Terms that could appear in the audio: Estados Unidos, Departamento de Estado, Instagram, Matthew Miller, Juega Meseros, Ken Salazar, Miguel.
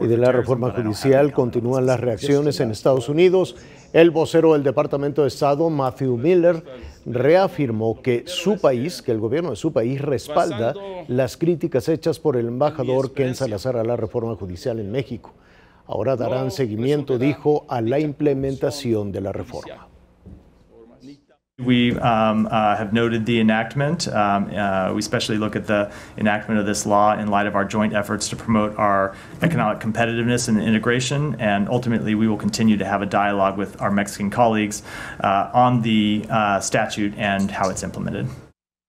y de la reforma judicial continúan las reacciones en Estados Unidos. El vocero del Departamento de Estado, Matthew Miller, reafirmó que el gobierno de su país respalda las críticas hechas por el embajador Ken Salazar a la reforma judicial en México. Ahora darán seguimiento, dijo, a la implementación de la reforma. We have noted the enactment. We especially look at the enactment of this law in light of our joint efforts to promote our economic competitiveness and integration, and ultimately we will continue to have a dialogue with our Mexican colleagues on the statute and how it's implemented.